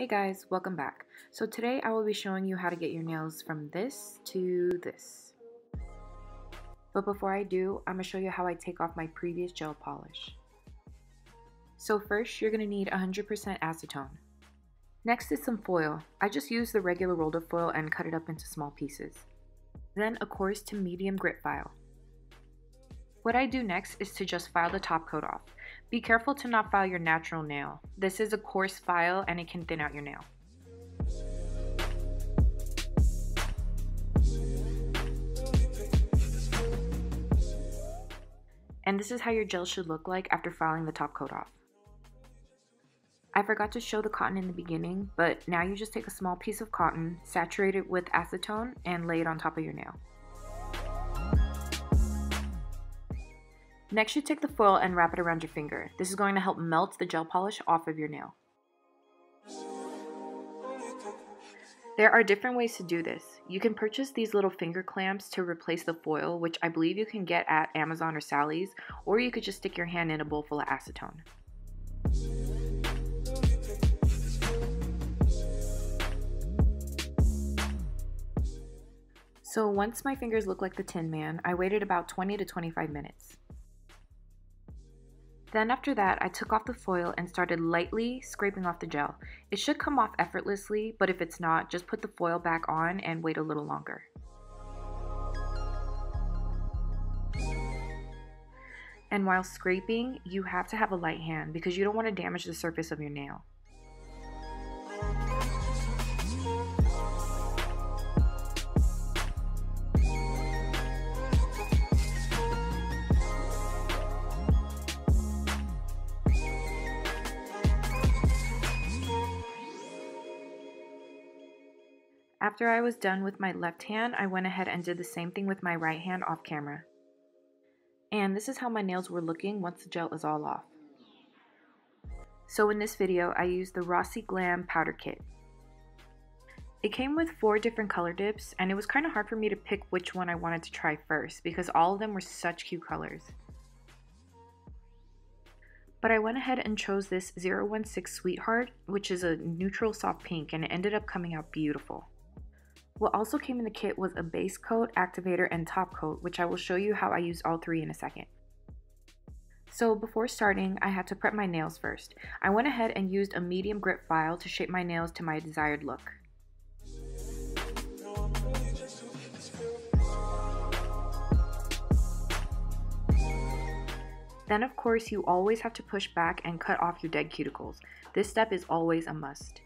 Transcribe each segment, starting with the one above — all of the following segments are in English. Hey guys, welcome back. So today I will be showing you how to get your nails from this to this. But before I do, I'm going to show you how I take off my previous gel polish. So first, you're going to need 100% acetone. Next is some foil. I just used the regular rolled up foil and cut it up into small pieces. Then a coarse to medium grit file. What I do next is to just file the top coat off. Be careful to not file your natural nail. This is a coarse file and it can thin out your nail. And this is how your gel should look like after filing the top coat off. I forgot to show the cotton in the beginning, but now you just take a small piece of cotton, saturate it with acetone, and lay it on top of your nail. Next, you take the foil and wrap it around your finger. This is going to help melt the gel polish off of your nail. There are different ways to do this. You can purchase these little finger clamps to replace the foil, which I believe you can get at Amazon or Sally's, or you could just stick your hand in a bowl full of acetone. So once my fingers look like the Tin Man, I waited about 20 to 25 minutes. Then after that, I took off the foil and started lightly scraping off the gel. It should come off effortlessly, but if it's not, just put the foil back on and wait a little longer. And while scraping, you have to have a light hand because you don't want to damage the surface of your nail. After I was done with my left hand, I went ahead and did the same thing with my right hand off camera. And this is how my nails were looking once the gel is all off. So in this video, I used the Rossi Glam Powder Kit. It came with 4 different color dips, and it was kind of hard for me to pick which one I wanted to try first because all of them were such cute colors. But I went ahead and chose this 016 Sweetheart, which is a neutral soft pink, and it ended up coming out beautiful. What also came in the kit was a base coat, activator, and top coat, which I will show you how I used all 3 in a second. So before starting, I had to prep my nails first. I went ahead and used a medium grit file to shape my nails to my desired look. Then of course, you always have to push back and cut off your dead cuticles. This step is always a must.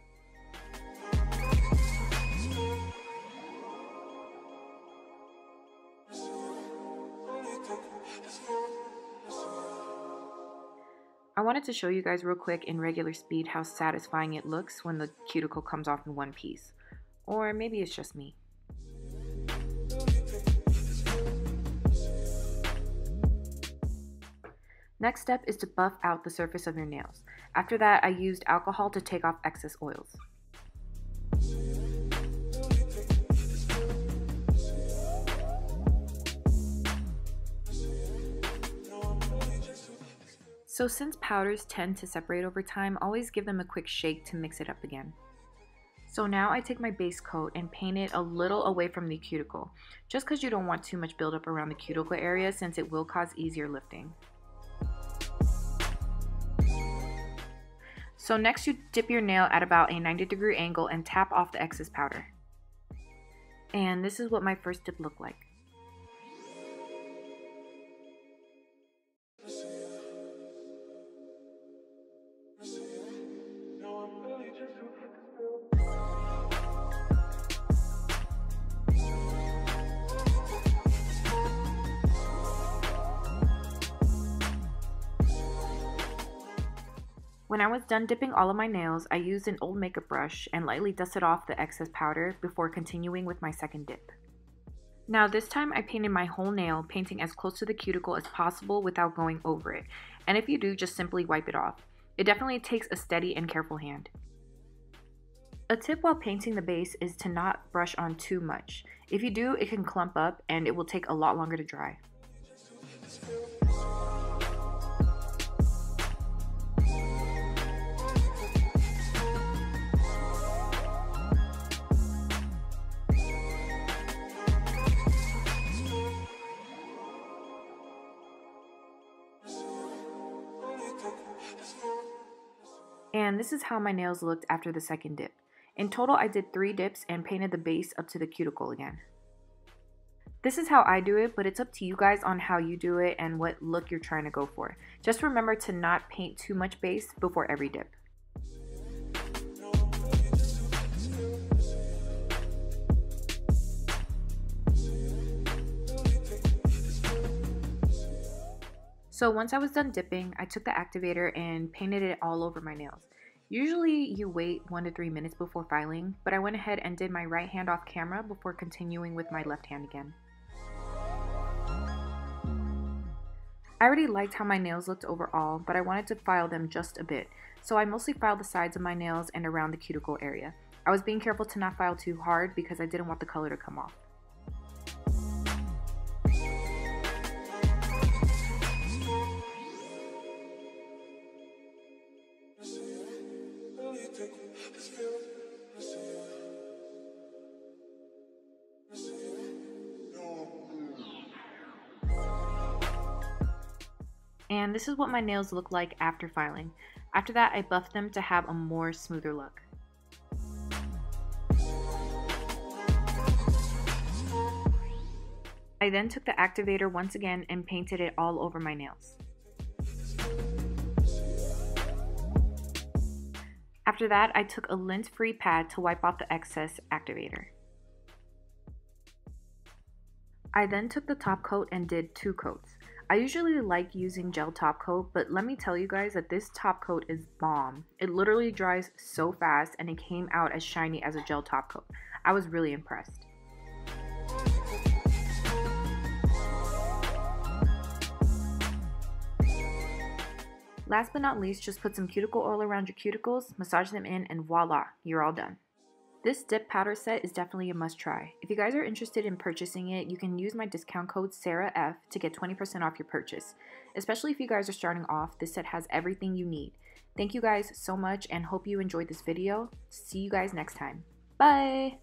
I wanted to show you guys real quick in regular speed how satisfying it looks when the cuticle comes off in one piece. Or maybe it's just me. Next step is to buff out the surface of your nails. After that, I used alcohol to take off excess oils. So since powders tend to separate over time, always give them a quick shake to mix it up again. So now I take my base coat and paint it a little away from the cuticle, just because you don't want too much buildup around the cuticle area since it will cause easier lifting. So next you dip your nail at about a 90-degree angle and tap off the excess powder. And this is what my first dip looked like. When I was done dipping all of my nails, I used an old makeup brush and lightly dusted off the excess powder before continuing with my second dip. Now this time I painted my whole nail, painting as close to the cuticle as possible without going over it. And if you do, just simply wipe it off. It definitely takes a steady and careful hand. A tip while painting the base is to not brush on too much. If you do, it can clump up and it will take a lot longer to dry. And this is how my nails looked after the second dip. In total, I did 3 dips and painted the base up to the cuticle again. This is how I do it, but it's up to you guys on how you do it and what look you're trying to go for. Just remember to not paint too much base before every dip. So once I was done dipping, I took the activator and painted it all over my nails. Usually you wait 1 to 3 minutes before filing, but I went ahead and did my right hand off camera before continuing with my left hand again. I already liked how my nails looked overall, but I wanted to file them just a bit, so I mostly filed the sides of my nails and around the cuticle area. I was being careful to not file too hard because I didn't want the color to come off. And this is what my nails look like after filing. After that, I buffed them to have a more smoother look. I then took the activator once again and painted it all over my nails. After that, I took a lint-free pad to wipe off the excess activator. I then took the top coat and did 2 coats. I usually like using gel top coat, but let me tell you guys that this top coat is bomb. It literally dries so fast and it came out as shiny as a gel top coat. I was really impressed. Last but not least, just put some cuticle oil around your cuticles, massage them in, and voila, you're all done. This dip powder set is definitely a must try. If you guys are interested in purchasing it, you can use my discount code SarahF to get 20% off your purchase. Especially if you guys are starting off, this set has everything you need. Thank you guys so much and hope you enjoyed this video. See you guys next time. Bye!